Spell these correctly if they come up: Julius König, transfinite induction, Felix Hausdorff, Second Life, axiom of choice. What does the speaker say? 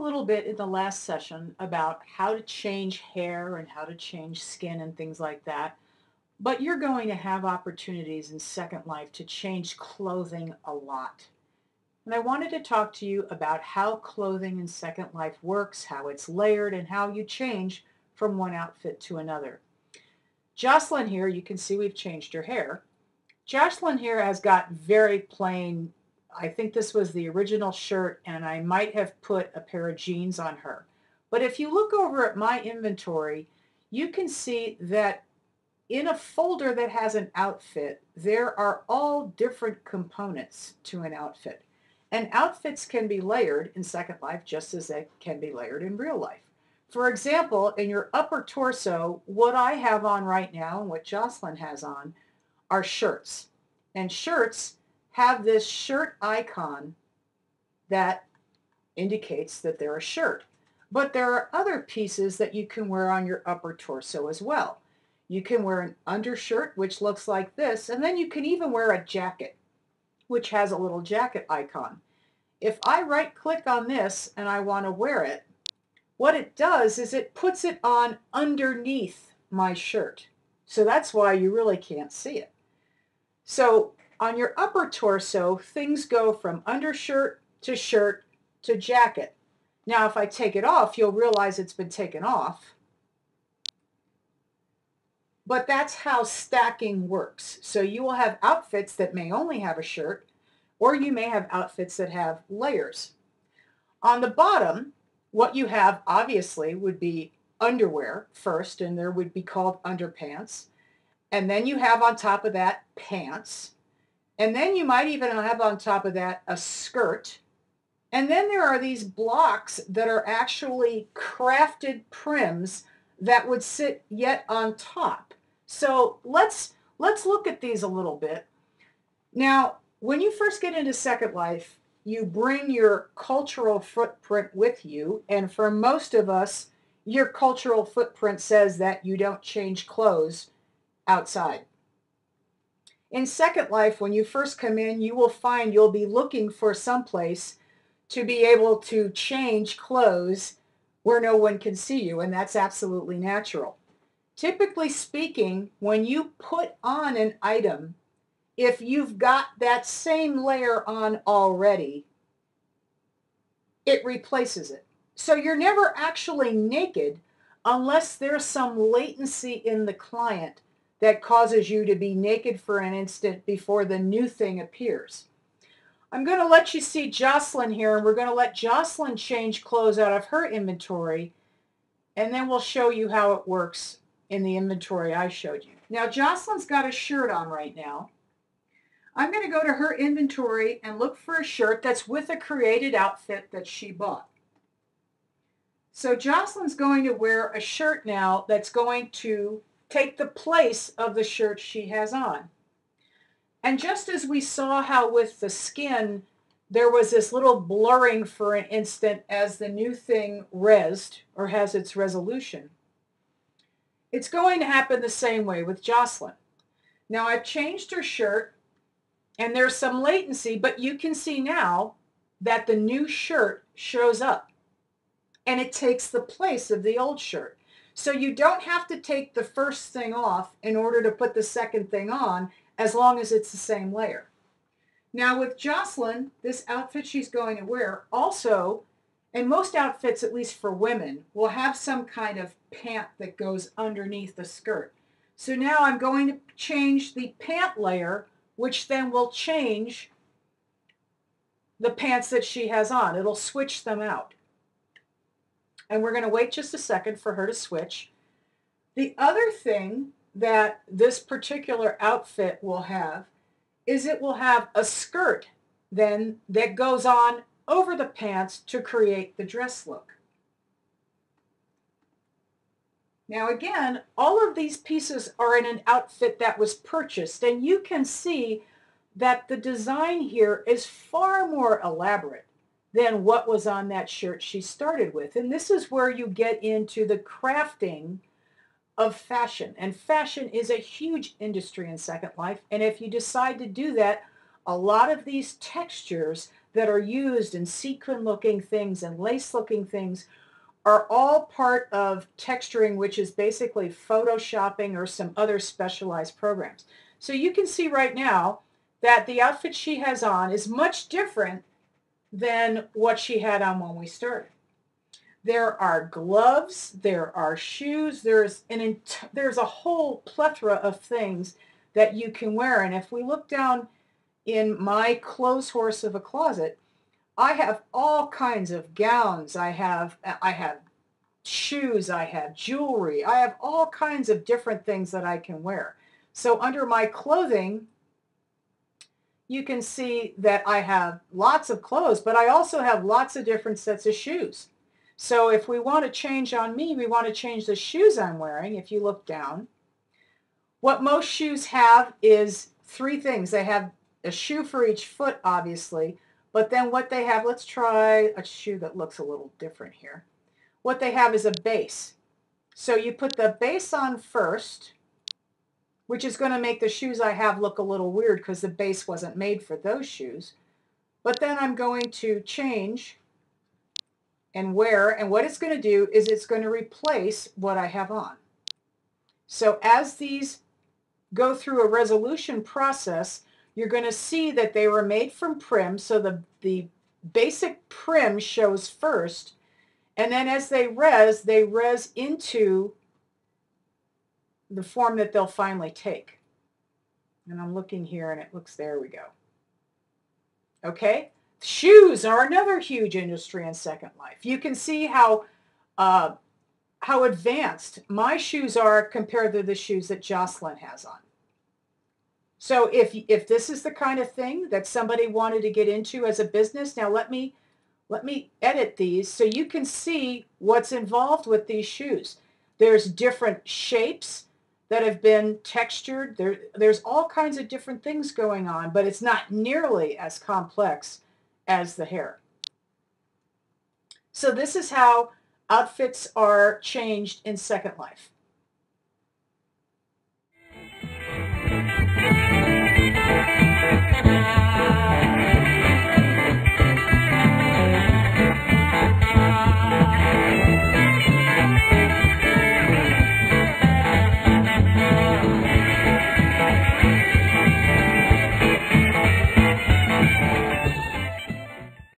little bit in the last session about how to change hair and how to change skin and things like that, but you're going to have opportunities in Second Life to change clothing a lot. And I wanted to talk to you about how clothing in Second Life works, how it's layered, and how you change from one outfit to another. Jocelyn here, you can see we've changed her hair. Jocelyn here has got very plain, I think this was the original shirt, and I might have put a pair of jeans on her. But if you look over at my inventory, you can see that in a folder that has an outfit, there are all different components to an outfit. And outfits can be layered in Second Life just as they can be layered in real life. For example, in your upper torso, what I have on right now and what Jocelyn has on are shirts. And shirts have this shirt icon that indicates that they're a shirt. But there are other pieces that you can wear on your upper torso as well. You can wear an undershirt, which looks like this, and then you can even wear a jacket, which has a little jacket icon. If I right-click on this and I want to wear it, what it does is it puts it on underneath my shirt. So that's why you really can't see it. So on your upper torso, things go from undershirt to shirt to jacket. Now, if I take it off, you'll realize it's been taken off. But that's how stacking works. So you will have outfits that may only have a shirt, or you may have outfits that have layers. On the bottom, what you have obviously would be underwear first, and there would be called underpants. And then you have on top of that pants. And then you might even have on top of that a skirt. And then there are these blocks that are actually crafted prims that would sit yet on top. So let's look at these a little bit. Now, when you first get into Second Life, you bring your cultural footprint with you, and for most of us, your cultural footprint says that you don't change clothes outside. In Second Life, when you first come in, you will find you'll be looking for some place to be able to change clothes where no one can see you, and that's absolutely natural. Typically speaking, when you put on an item, if you've got that same layer on already, it replaces it. So you're never actually naked unless there's some latency in the client that causes you to be naked for an instant before the new thing appears. I'm going to let you see Jocelyn here, and we're going to let Jocelyn change clothes out of her inventory, and then we'll show you how it works in the inventory I showed you. Now, Jocelyn's got a shirt on right now. I'm going to go to her inventory and look for a shirt that's with a created outfit that she bought. So Jocelyn's going to wear a shirt now that's going to take the place of the shirt she has on. And just as we saw how with the skin, there was this little blurring for an instant as the new thing resed or has its resolution, it's going to happen the same way with Jocelyn. Now I've changed her shirt and there's some latency, but you can see now that the new shirt shows up and it takes the place of the old shirt. So you don't have to take the first thing off in order to put the second thing on, as long as it's the same layer. Now with Jocelyn, this outfit she's going to wear also, and most outfits, at least for women, will have some kind of pant that goes underneath the skirt. So now I'm going to change the pant layer, which then will change the pants that she has on. It'll switch them out. And we're going to wait just a second for her to switch. The other thing that this particular outfit will have is it will have a skirt then that goes on over the pants to create the dress look. Now again, all of these pieces are in an outfit that was purchased, and you can see that the design here is far more elaborate than what was on that shirt she started with. And this is where you get into the crafting of fashion, and fashion is a huge industry in Second Life, and if you decide to do that, a lot of these textures that are used in sequin-looking things and lace-looking things are all part of texturing, which is basically photoshopping or some other specialized programs. So you can see right now that the outfit she has on is much different than what she had on when we started. There are gloves, there are shoes, there's a whole plethora of things that you can wear. And if we look down in my clothes horse of a closet, I have all kinds of gowns, I have shoes, I have jewelry, I have all kinds of different things that I can wear. So under my clothing, you can see that I have lots of clothes, but I also have lots of different sets of shoes. So if we want to change on me, we want to change the shoes I'm wearing. If you look down, what most shoes have is three things. They have a shoe for each foot, obviously, but then what they have, let's try a shoe that looks a little different here. What they have is a base. So you put the base on first, which is going to make the shoes I have look a little weird because the base wasn't made for those shoes. But then I'm going to change and wear, and what it's going to do is it's going to replace what I have on. So as these go through a resolution process, you're going to see that they were made from prim, so the basic prim shows first, and then as they res into the form that they'll finally take. And I'm looking here and it looks, there we go. Okay? Shoes are another huge industry in Second Life. You can see how advanced my shoes are compared to the shoes that Jocelyn has on. So if this is the kind of thing that somebody wanted to get into as a business, now let me edit these so you can see what's involved with these shoes. There's different shapes that have been textured. There's all kinds of different things going on, but it's not nearly as complex as the hair. So this is how outfits are changed in Second Life.